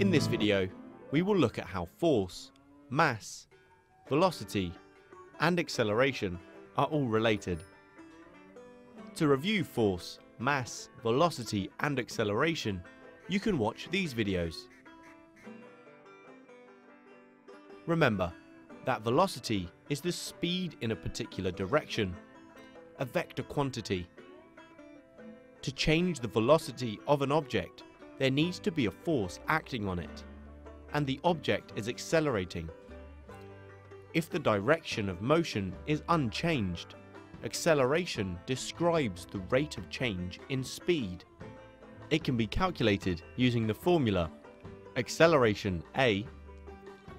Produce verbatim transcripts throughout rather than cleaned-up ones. In this video, we will look at how force, mass, velocity, and acceleration are all related. To review force, mass, velocity, and acceleration, you can watch these videos. Remember that velocity is the speed in a particular direction, a vector quantity. To change the velocity of an object, there needs to be a force acting on it, and the object is accelerating. If the direction of motion is unchanged, acceleration describes the rate of change in speed. It can be calculated using the formula acceleration A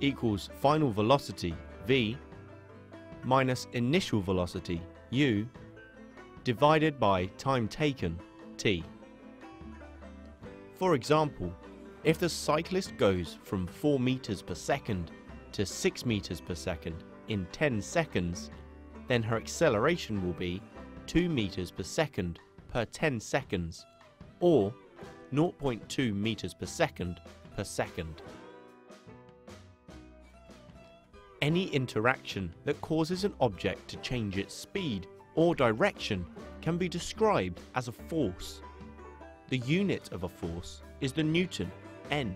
equals final velocity V minus initial velocity U divided by time taken T. For example, if the cyclist goes from four meters per second to six meters per second in ten seconds, then her acceleration will be two meters per second per ten seconds, or zero point two meters per second per second. Any interaction that causes an object to change its speed or direction can be described as a force. The unit of a force is the Newton, N.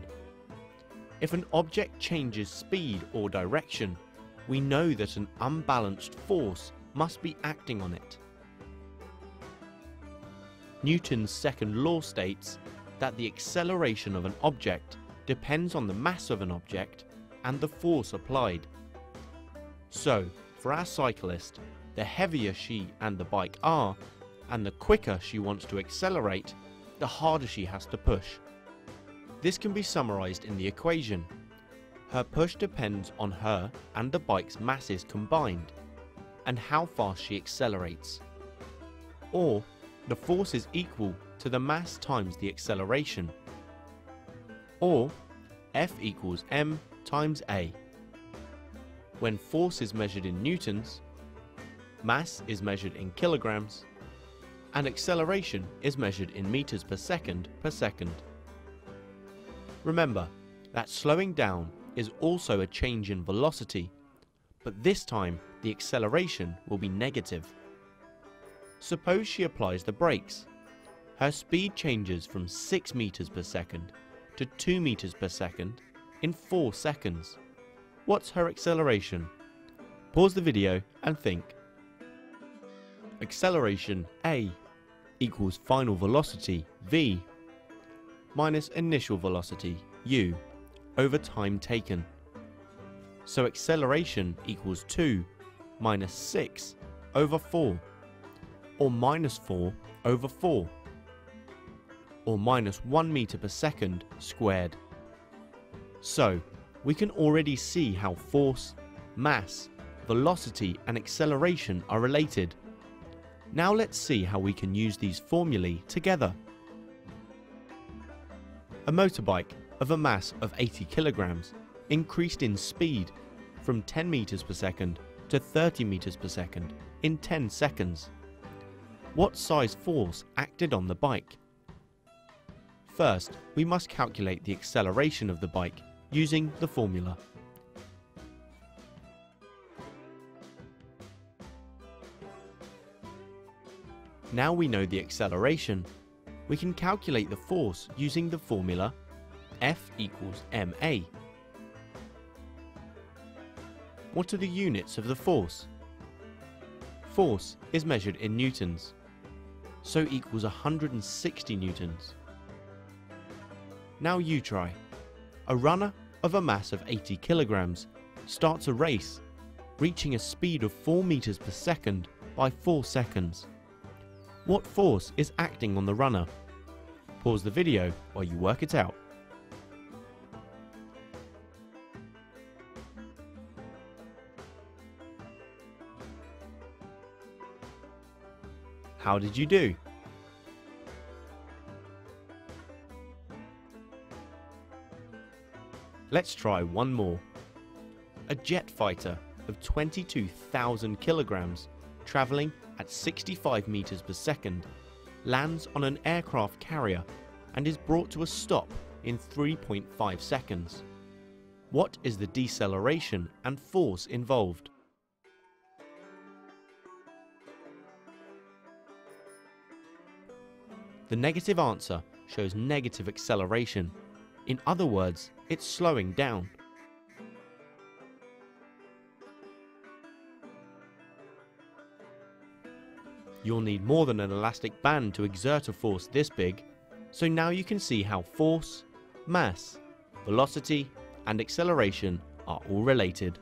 If an object changes speed or direction, we know that an unbalanced force must be acting on it. Newton's second law states that the acceleration of an object depends on the mass of an object and the force applied. So, for our cyclist, the heavier she and the bike are, and the quicker she wants to accelerate, the harder she has to push. This can be summarized in the equation. Her push depends on her and the bike's masses combined, and how fast she accelerates. Or, the force is equal to the mass times the acceleration. Or, F equals M times A. When force is measured in newtons, mass is measured in kilograms, and acceleration is measured in meters per second per second. Remember that slowing down is also a change in velocity, but this time the acceleration will be negative. Suppose she applies the brakes. Her speed changes from six meters per second to two meters per second in four seconds. What's her acceleration? Pause the video and think. Acceleration A equals final velocity V minus initial velocity U over time taken. So acceleration equals two minus six over four, or minus four over four, or minus one meter per second squared. So we can already see how force, mass, velocity and acceleration are related. Now let's see how we can use these formulae together. A motorbike of a mass of eighty kilograms increased in speed from ten meters per second to thirty meters per second in ten seconds. What size force acted on the bike? First, we must calculate the acceleration of the bike using the formula. Now we know the acceleration, we can calculate the force using the formula F equals ma. What are the units of the force? Force is measured in newtons, so equals one hundred sixty newtons. Now you try. A runner of a mass of eighty kilograms starts a race, reaching a speed of four meters per second by four seconds. What force is acting on the runner? Pause the video while you work it out. How did you do? Let's try one more. A jet fighter of twenty-two thousand kilograms traveling at sixty-five meters per second lands on an aircraft carrier and is brought to a stop in three point five seconds. What is the deceleration and force involved? The negative answer shows negative acceleration. In other words, it's slowing down. You'll need more than an elastic band to exert a force this big, so now you can see how force, mass, velocity and acceleration are all related.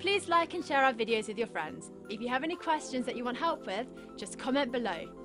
Please like and share our videos with your friends. If you have any questions that you want help with, just comment below.